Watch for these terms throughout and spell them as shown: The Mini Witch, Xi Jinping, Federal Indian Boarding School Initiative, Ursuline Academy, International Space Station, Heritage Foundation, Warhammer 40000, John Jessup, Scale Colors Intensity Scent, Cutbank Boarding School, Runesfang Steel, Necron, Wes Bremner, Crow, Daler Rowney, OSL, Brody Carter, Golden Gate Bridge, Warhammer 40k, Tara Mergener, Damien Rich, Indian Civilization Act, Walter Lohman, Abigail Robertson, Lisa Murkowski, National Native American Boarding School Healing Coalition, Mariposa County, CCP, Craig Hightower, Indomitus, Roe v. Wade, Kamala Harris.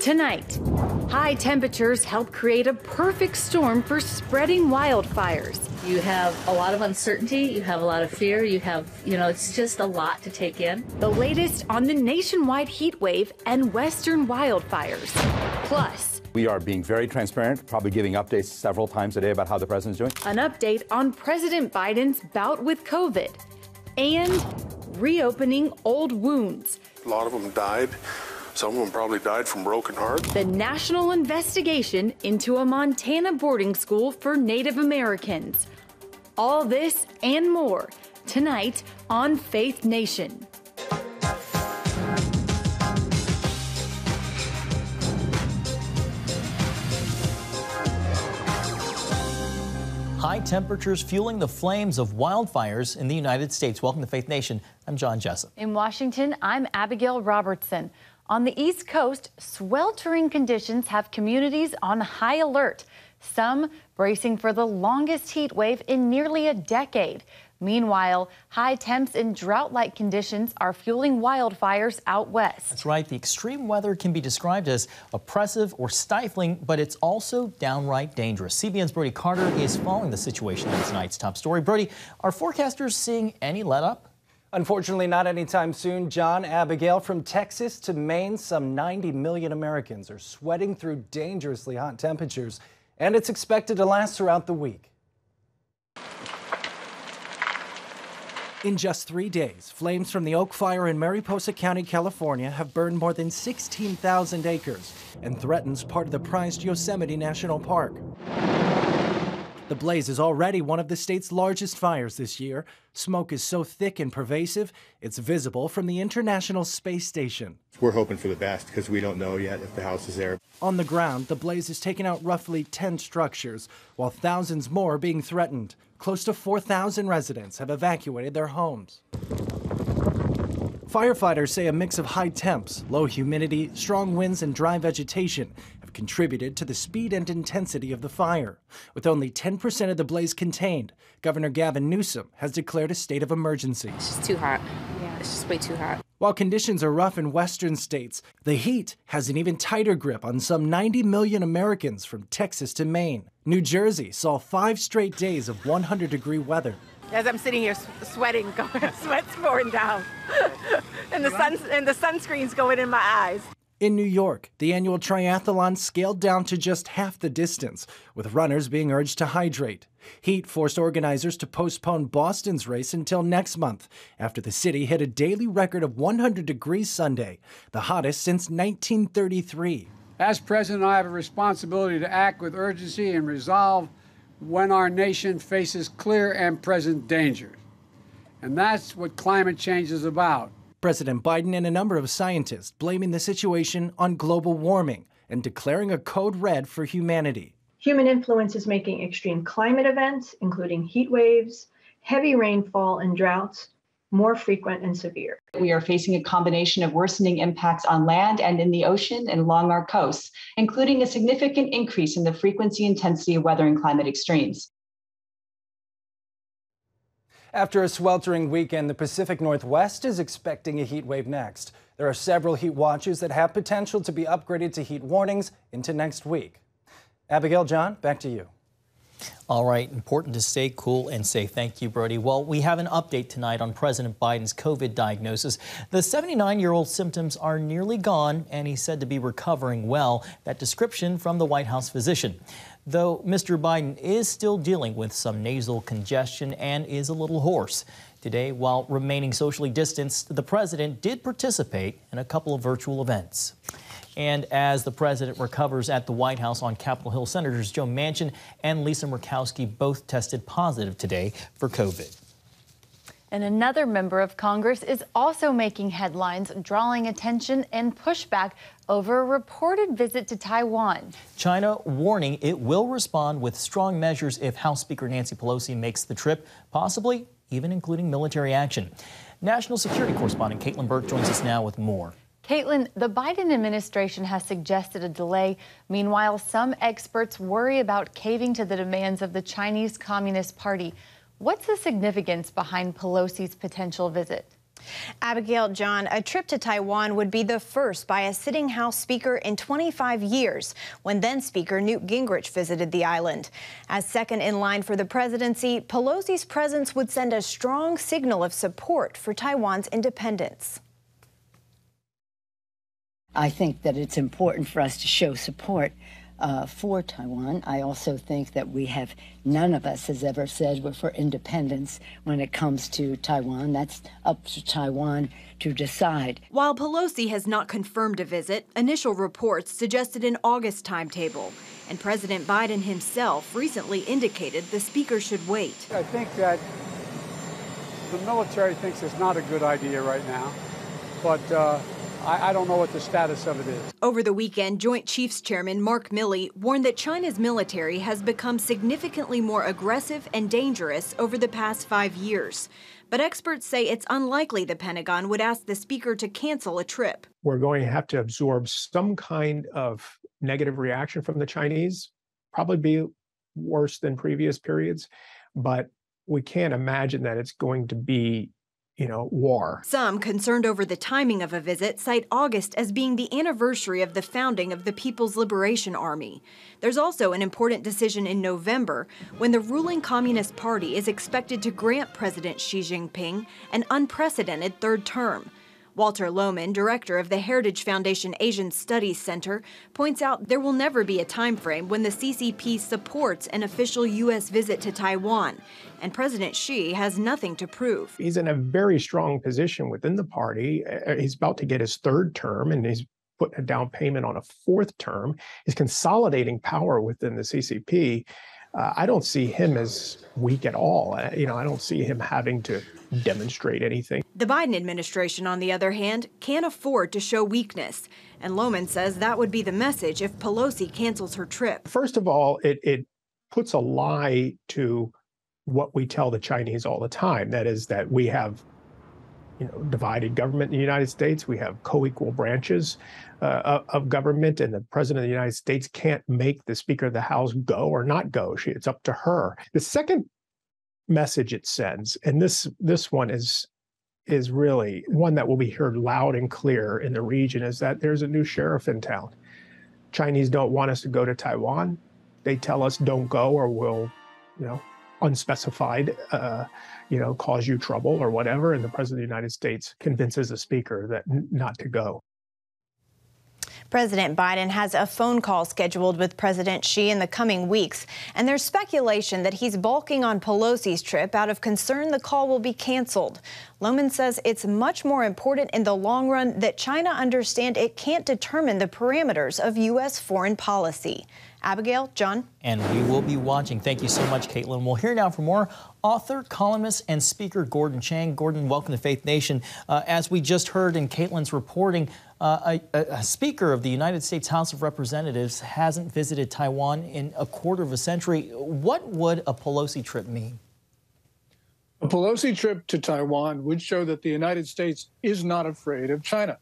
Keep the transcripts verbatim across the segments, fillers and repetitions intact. Tonight, high temperatures help create a perfect storm for spreading wildfires. You have a lot of uncertainty, you have a lot of fear, you have, you know, it's just a lot to take in. The latest on the nationwide heat wave and western wildfires. Plus, we are being very transparent, probably giving updates several times a day about how the president's doing. An update on President Biden's bout with COVID and reopening old wounds. A lot of them died. Some of them probably died from broken hearts. The national investigation into a Montana boarding school for Native Americans. All this and more tonight on Faith Nation. High temperatures fueling the flames of wildfires in the United States. Welcome to Faith Nation. I'm John Jessup. In Washington, I'm Abigail Robertson. On the East Coast, sweltering conditions have communities on high alert, some bracing for the longest heat wave in nearly a decade. Meanwhile, high temps and drought-like conditions are fueling wildfires out west. That's right. The extreme weather can be described as oppressive or stifling, but it's also downright dangerous. C B N's Brody Carter is following the situation in tonight's top story. Brody, are forecasters seeing any let-up? Unfortunately, not anytime soon. John, Abigail, from Texas to Maine, some ninety million Americans are sweating through dangerously hot temperatures, and it's expected to last throughout the week. In just three days, flames from the Oak Fire in Mariposa County, California, have burned more than sixteen thousand acres and threatens part of the prized Yosemite National Park. The blaze is already one of the state's largest fires this year. Smoke is so thick and pervasive, it's visible from the International Space Station. We're hoping for the best because we don't know yet if the house is there. On the ground, the blaze has taken out roughly ten structures, while thousands more are being threatened. Close to four thousand residents have evacuated their homes. Firefighters say a mix of high temps, low humidity, strong winds, and dry vegetation contributed to the speed and intensity of the fire. With only ten percent of the blaze contained, Governor Gavin Newsom has declared a state of emergency. It's just too hot. Yeah, it's just way too hot. While conditions are rough in western states, the heat has an even tighter grip on some ninety million Americans from Texas to Maine. New Jersey saw five straight days of one hundred degree weather. As I'm sitting here sweating, going, sweat's pouring down, and the sun and the sunscreen's going in my eyes. In New York, the annual triathlon scaled down to just half the distance, with runners being urged to hydrate. Heat forced organizers to postpone Boston's race until next month, after the city hit a daily record of one hundred degrees Sunday, the hottest since nineteen thirty-three. As president, I have a responsibility to act with urgency and resolve when our nation faces clear and present dangers. And that's what climate change is about. President Biden and a number of scientists blaming the situation on global warming and declaring a code red for humanity. Human influence is making extreme climate events, including heat waves, heavy rainfall and droughts, more frequent and severe. We are facing a combination of worsening impacts on land and in the ocean and along our coasts, including a significant increase in the frequency and intensity of weather and climate extremes. After a sweltering weekend, the Pacific Northwest is expecting a heat wave next. There are several heat watches that have potential to be upgraded to heat warnings into next week. Abigail, John, back to you. All right, important to stay cool and safe. Thank you, Brody. Well, we have an update tonight on President Biden's COVID diagnosis. The seventy-nine-year-old's symptoms are nearly gone, and he's said to be recovering well. That description from the White House physician. Though Mister Biden is still dealing with some nasal congestion and is a little hoarse. Today, while remaining socially distanced, the president did participate in a couple of virtual events. And as the president recovers at the White House on Capitol Hill, Senators Joe Manchin and Lisa Murkowski both tested positive today for COVID. And another member of Congress is also making headlines, drawing attention and pushback over a reported visit to Taiwan. China warning it will respond with strong measures if House Speaker Nancy Pelosi makes the trip, possibly even including military action. National security correspondent Caitlin Burke joins us now with more. Caitlin, the Biden administration has suggested a delay. Meanwhile, some experts worry about caving to the demands of the Chinese Communist Party. What's the significance behind Pelosi's potential visit? Abigail John, a trip to Taiwan would be the first by a sitting House Speaker in twenty-five years, when then-Speaker Newt Gingrich visited the island. As second in line for the presidency, Pelosi's presence would send a strong signal of support for Taiwan's independence. I think that it's important for us to show support uh, for Taiwan. I also think that we have, none of us has ever said we're for independence when it comes to Taiwan. That's up to Taiwan to decide. While Pelosi has not confirmed a visit, initial reports suggested an August timetable. And President Biden himself recently indicated the speaker should wait. I think that the military thinks it's not a good idea right now, but uh, I don't know what the status of it is. Over the weekend, Joint Chiefs Chairman Mark Milley warned that China's military has become significantly more aggressive and dangerous over the past five years. But experts say it's unlikely the Pentagon would ask the speaker to cancel a trip. We're going to have to absorb some kind of negative reaction from the Chinese, probably be worse than previous periods, but we can't imagine that it's going to be you know, war. Some concerned over the timing of a visit cite August as being the anniversary of the founding of the People's Liberation Army. There's also an important decision in November when the ruling Communist Party is expected to grant President Xi Jinping an unprecedented third term. Walter Lohman, director of the Heritage Foundation Asian Studies Center, points out there will never be a time frame when the C C P supports an official U S visit to Taiwan, and President Xi has nothing to prove. He's in a very strong position within the party. He's about to get his third term, and he's putting a down payment on a fourth term. He's consolidating power within the C C P. Uh, I don't see him as weak at all. Uh, you know, I don't see him having to demonstrate anything. The Biden administration, on the other hand, can't afford to show weakness. And Lohman says that would be the message if Pelosi cancels her trip. First of all, it, it puts a lie to what we tell the Chinese all the time. That is that we have you know, divided government in the United States. We have co-equal branches uh, of government, and the President of the United States can't make the Speaker of the House go or not go. She, it's up to her. The second message it sends, and this this one is is really one that will be heard loud and clear in the region, is that there's a new sheriff in town. Chinese don't want us to go to Taiwan. They tell us don't go or we'll, you know, unspecified, uh, you know, cause you trouble or whatever, and the President of the United States convinces the Speaker that n- not to go. President Biden has a phone call scheduled with President Xi in the coming weeks, and there's speculation that he's balking on Pelosi's trip out of concern the call will be canceled. Lohman says it's much more important in the long run that China understand it can't determine the parameters of U S foreign policy. Abigail, John. And we will be watching. Thank you so much, Caitlin. We'll hear now from more author, columnist, and speaker Gordon Chang. Gordon, welcome to Faith Nation. Uh, as we just heard in Caitlin's reporting, uh, a, a speaker of the United States House of Representatives hasn't visited Taiwan in a quarter of a century. What would a Pelosi trip mean? A Pelosi trip to Taiwan would show that the United States is not afraid of China.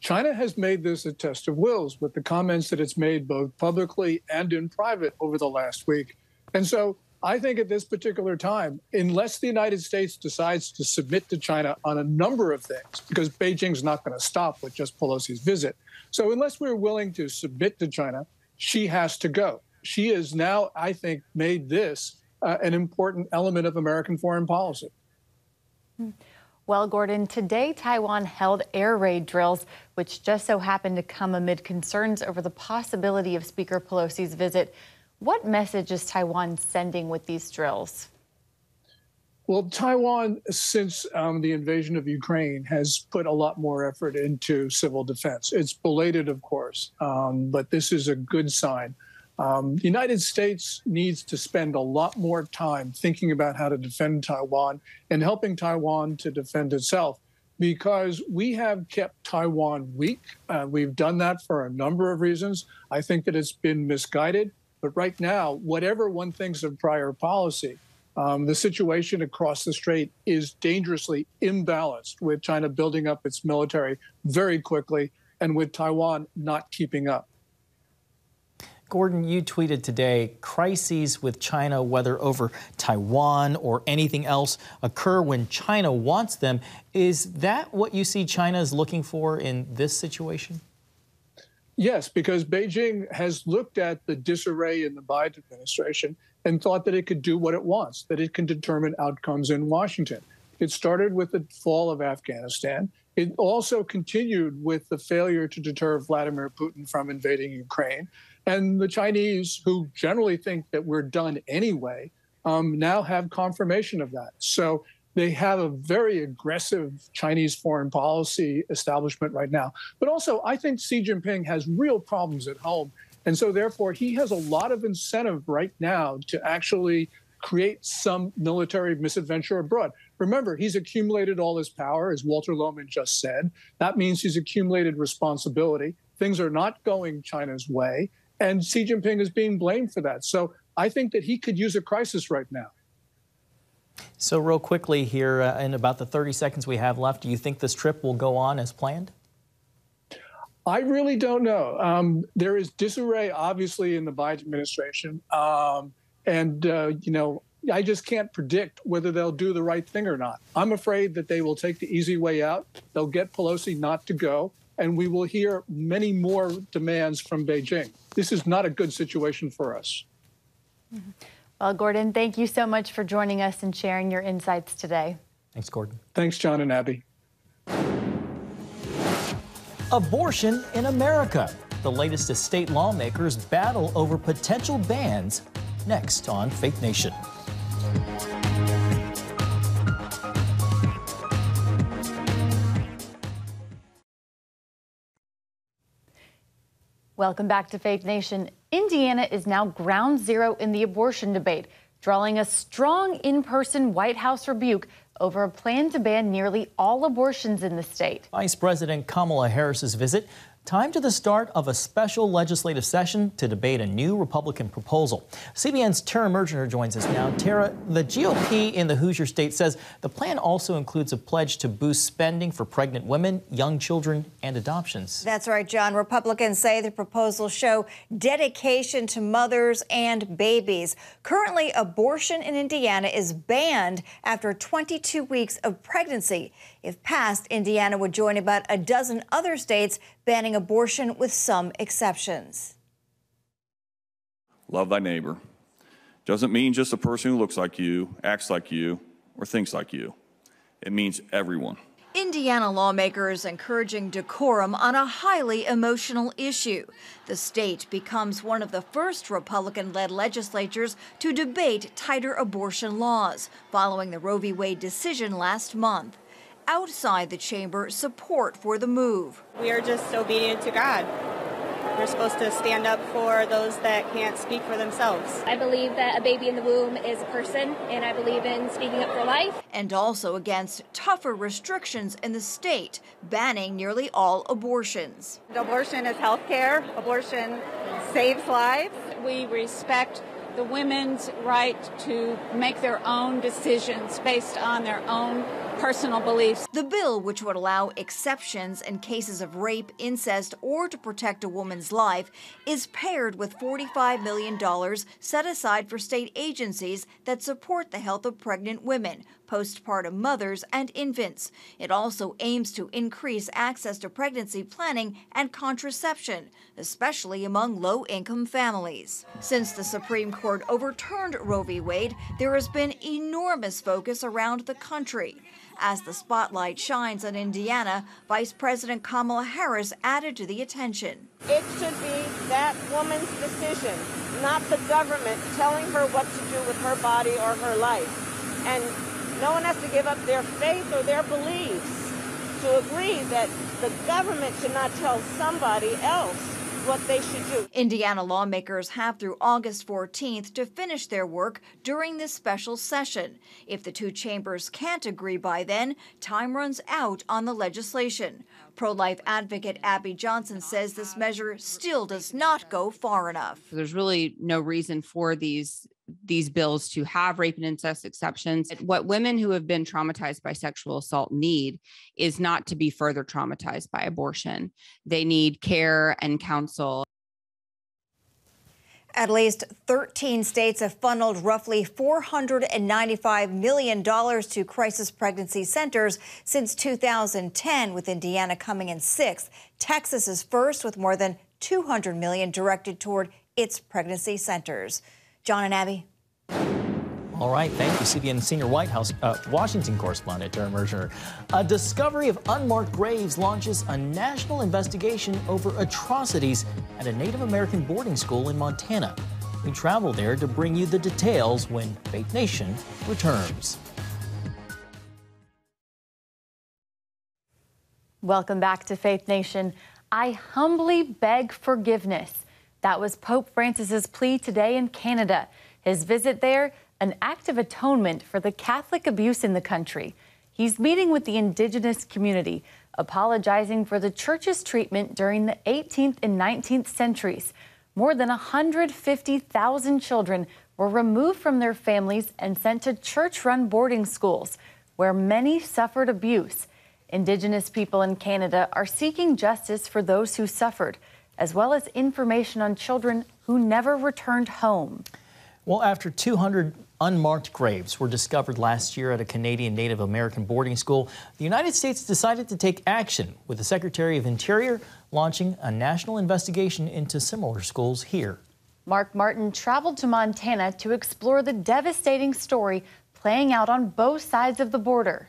China has made this a test of wills with the comments that it's made both publicly and in private over the last week. And so I think at this particular time, unless the United States decides to submit to China on a number of things, because Beijing's not going to stop with just Pelosi's visit. So unless we're willing to submit to China, she has to go. She has now, I think, made this uh, an important element of American foreign policy. Mm. Well, Gordon, today Taiwan held air raid drills, which just so happened to come amid concerns over the possibility of Speaker Pelosi's visit. What message is Taiwan sending with these drills? Well, Taiwan, since um, the invasion of Ukraine, has put a lot more effort into civil defense. It's belated, of course, um, but this is a good sign. Um, the United States needs to spend a lot more time thinking about how to defend Taiwan and helping Taiwan to defend itself, because we have kept Taiwan weak. Uh, we've done that for a number of reasons. I think that it's been misguided. But right now, whatever one thinks of prior policy, um, the situation across the strait is dangerously imbalanced, with China building up its military very quickly and with Taiwan not keeping up. Gordon, you tweeted today, crises with China, whether over Taiwan or anything else, occur when China wants them. Is that what you see China is looking for in this situation? Yes, because Beijing has looked at the disarray in the Biden administration and thought that it could do what it wants, that it can determine outcomes in Washington. It started with the fall of Afghanistan. It also continued with the failure to deter Vladimir Putin from invading Ukraine. And the Chinese, who generally think that we're done anyway, um, now have confirmation of that. So they have a very aggressive Chinese foreign policy establishment right now. But also, I think Xi Jinping has real problems at home. And so, therefore, he has a lot of incentive right now to actually create some military misadventure abroad. Remember, he's accumulated all his power, as Walter Lohman just said. That means he's accumulated responsibility. Things are not going China's way. And Xi Jinping is being blamed for that. So I think that he could use a crisis right now. So real quickly here, uh, in about the thirty seconds we have left, do you think this trip will go on as planned? I really don't know. Um, there is disarray, obviously, in the Biden administration. Um, and, uh, you know, I just can't predict whether they'll do the right thing or not. I'm afraid that they will take the easy way out. They'll get Pelosi not to go. And we will hear many more demands from Beijing. This is not a good situation for us. Well, Gordon, thank you so much for joining us and sharing your insights today. Thanks, Gordon. Thanks, John and Abby. Abortion in America. The latest as state lawmakers battle over potential bans. Next on Faith Nation. Welcome back to Faith Nation. Indiana is now ground zero in the abortion debate, drawing a strong in-person White House rebuke over a plan to ban nearly all abortions in the state. Vice President Kamala Harris's visit, time to the start of a special legislative session to debate a new Republican proposal. C B N's Tara Mergener joins us now. Tara, the G O P in the Hoosier state says the plan also includes a pledge to boost spending for pregnant women, young children, and adoptions. That's right, John. Republicans say the proposals show dedication to mothers and babies. Currently, abortion in Indiana is banned after twenty-two weeks of pregnancy. If passed, Indiana would join about a dozen other states banning abortion with some exceptions. Love thy neighbor doesn't mean just a person who looks like you, acts like you, or thinks like you. It means everyone. Indiana lawmakers encouraging decorum on a highly emotional issue. The state becomes one of the first Republican-led legislatures to debate tighter abortion laws following the Roe v. Wade decision last month. Outside the chamber, support for the move. We are just obedient to God. We're supposed to stand up for those that can't speak for themselves. I believe that a baby in the womb is a person, and I believe in speaking up for life. And also against tougher restrictions in the state, banning nearly all abortions. Abortion is health care. Abortion saves lives. We respect the women's right to make their own decisions based on their own personal beliefs. The bill, which would allow exceptions in cases of rape, incest, or to protect a woman's life, is paired with forty-five million dollars set aside for state agencies that support the health of pregnant women, postpartum mothers, and infants. It also aims to increase access to pregnancy planning and contraception, especially among low-income families. Since the Supreme Court overturned Roe v. Wade, there has been enormous focus around the country. As the spotlight shines on Indiana, Vice President Kamala Harris added to the attention. It should be that woman's decision, not the government telling her what to do with her body or her life. And no one has to give up their faith or their beliefs to agree that the government should not tell somebody else what they should do. Indiana lawmakers have through August fourteenth to finish their work during this special session. If the two chambers can't agree by then, time runs out on the legislation. Pro-life advocate Abby Johnson says this measure still does not go far enough. There's really no reason for these these bills to have rape and incest exceptions. What women who have been traumatized by sexual assault need is not to be further traumatized by abortion. They need care and counsel. At least thirteen states have funneled roughly four hundred ninety-five million dollars to crisis pregnancy centers since two thousand ten, with Indiana coming in sixth. Texas is first, with more than two hundred million dollars directed toward its pregnancy centers. John and Abby. All right, thank you, C B N senior White House uh, Washington correspondent Darren Merger. A discovery of unmarked graves launches a national investigation over atrocities at a Native American boarding school in Montana. We travel there to bring you the details when Faith Nation returns. Welcome back to Faith Nation. I humbly beg forgiveness. That was Pope Francis's plea today in Canada. His visit there, an act of atonement for the Catholic abuse in the country. He's meeting with the indigenous community, apologizing for the church's treatment during the eighteenth and nineteenth centuries. More than one hundred fifty thousand children were removed from their families and sent to church-run boarding schools, where many suffered abuse. Indigenous people in Canada are seeking justice for those who suffered, as well as information on children who never returned home. Well, after two hundred unmarked graves were discovered last year at a Canadian Native American boarding school, the United States decided to take action, with the Secretary of Interior launching a national investigation into similar schools here. Mark Martin traveled to Montana to explore the devastating story playing out on both sides of the border.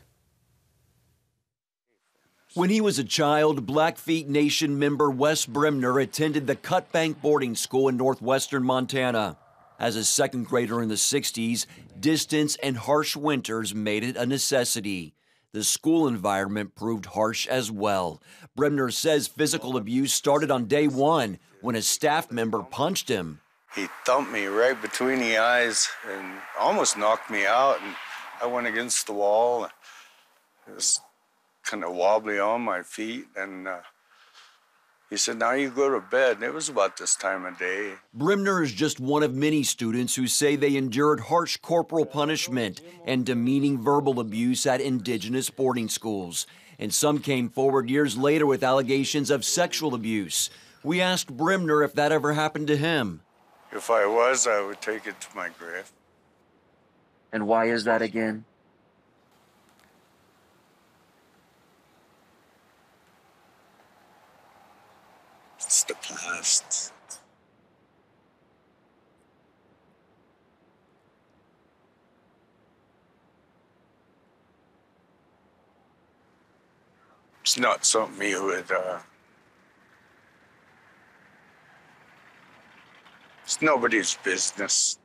When he was a child, Blackfeet Nation member Wes Bremner attended the Cutbank Boarding School in northwestern Montana. As a second grader in the sixties, distance and harsh winters made it a necessity. The school environment proved harsh as well. Bremner says physical abuse started on day one when a staff member punched him. He thumped me right between the eyes and almost knocked me out, and I went against the wall. It was kind of wobbly on my feet, and uh, he said, now you go to bed, and it was about this time of day. Bremner is just one of many students who say they endured harsh corporal punishment and demeaning verbal abuse at indigenous boarding schools. And some came forward years later with allegations of sexual abuse. We asked Bremner if that ever happened to him. If I was, I would take it to my grave. And why is that again? It's the past. It's not something you would, uh... it's nobody's business.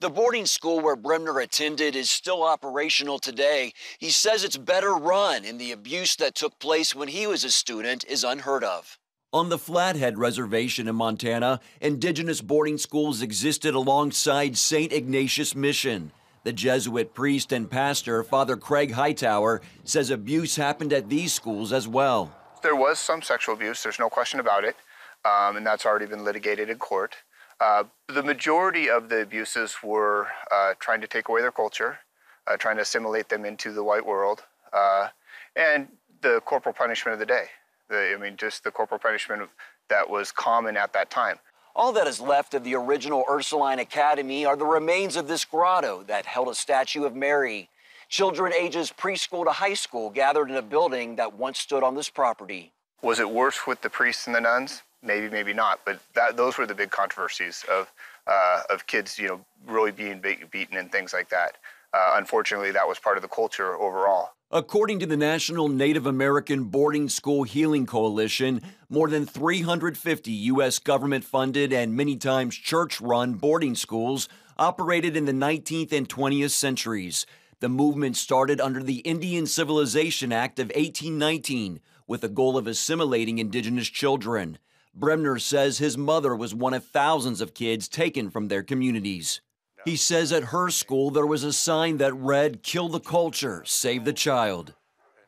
The boarding school where Bremner attended is still operational today. He says it's better run, and the abuse that took place when he was a student is unheard of. On the Flathead Reservation in Montana, indigenous boarding schools existed alongside Saint Ignatius Mission. The Jesuit priest and pastor, Father Craig Hightower, says abuse happened at these schools as well. There was some sexual abuse, there's no question about it, um, and that's already been litigated in court. Uh, the majority of the abuses were uh, trying to take away their culture, uh, trying to assimilate them into the white world, uh, and the corporal punishment of the day. The, I mean, just the corporal punishment that was common at that time. All that is left of the original Ursuline Academy are the remains of this grotto that held a statue of Mary. Children ages preschool to high school gathered in a building that once stood on this property. Was it worse with the priests and the nuns? Maybe, maybe not. But that, those were the big controversies of, uh, of kids, you know, really being be- beaten and things like that. Uh, unfortunately, that was part of the culture overall. According to the National Native American Boarding School Healing Coalition, more than three hundred fifty U S government-funded and many times church-run boarding schools operated in the nineteenth and twentieth centuries. The movement started under the Indian Civilization Act of eighteen nineteen with the goal of assimilating indigenous children. Bremner says his mother was one of thousands of kids taken from their communities. He says at her school there was a sign that read, "Kill the culture, save the child."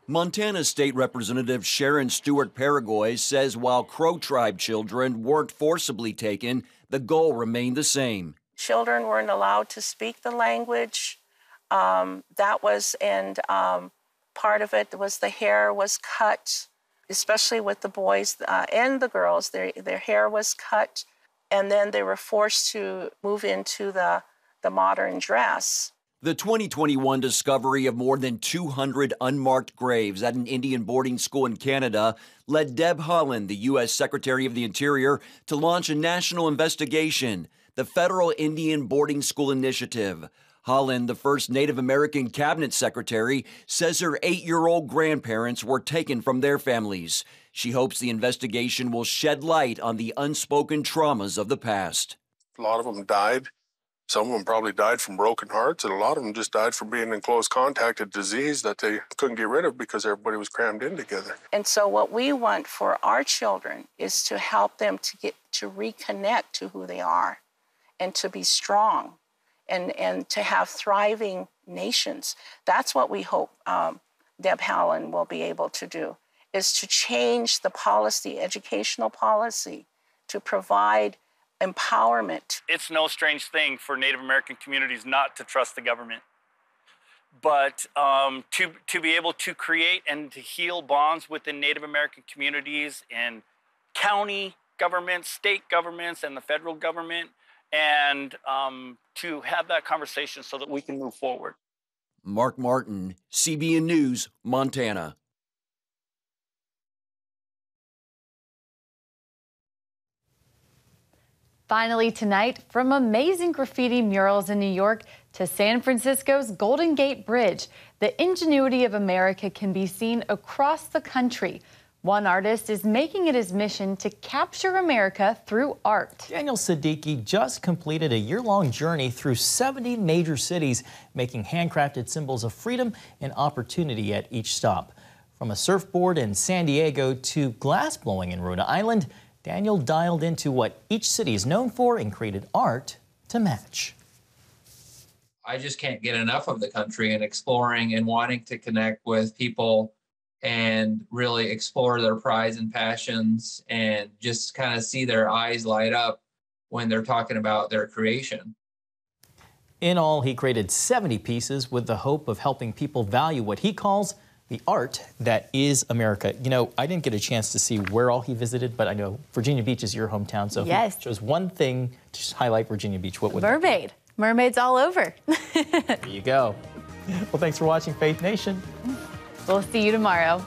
Montana State Representative Sharon Stewart Paraguay says while Crow tribe children weren't forcibly taken, the goal remained the same. Children weren't allowed to speak the language. Um, that was, and um, part of it was the hair was cut, especially with the boys uh, and the girls. Their, their hair was cut. and then they were forced to move into the, the modern dress. The twenty twenty-one discovery of more than two hundred unmarked graves at an Indian boarding school in Canada led Deb Holland, the U S Secretary of the Interior, to launch a national investigation, the Federal Indian Boarding School Initiative. Holland, the first Native American cabinet secretary, says her eight-year-old grandparents were taken from their families. She hopes the investigation will shed light on the unspoken traumas of the past. A lot of them died. Some of them probably died from broken hearts, and a lot of them just died from being in close contact with disease that they couldn't get rid of because everybody was crammed in together. And so what we want for our children is to help them to get to reconnect to who they are and to be strong. And, and to have thriving nations. That's what we hope um, Deb Holland will be able to do, is to change the policy, educational policy, to provide empowerment. It's no strange thing for Native American communities not to trust the government, but um, to, to be able to create and to heal bonds within Native American communities and county governments, state governments, and the federal government, and um, to have that conversation so that we can move forward. Mark Martin, C B N News, Montana. Finally tonight, from amazing graffiti murals in New York to San Francisco's Golden Gate Bridge, the ingenuity of America can be seen across the country. One artist is making it his mission to capture America through art. Daniel Siddiqui just completed a year-long journey through seventy major cities, making handcrafted symbols of freedom and opportunity at each stop. From a surfboard in San Diego to glass blowing in Rhode Island, Daniel dialed into what each city is known for and created art to match. I just can't get enough of the country and exploring and wanting to connect with people and really explore their prides and passions and just kind of see their eyes light up when they're talking about their creation. In all, he created seventy pieces with the hope of helping people value what he calls the art that is America. You know, I didn't get a chance to see where all he visited, but I know Virginia Beach is your hometown, so yes. If he chose one thing to just highlight Virginia Beach, what would it be? Mermaid. Mermaids all over. There you go. Well, thanks for watching Faith Nation. We'll see you tomorrow.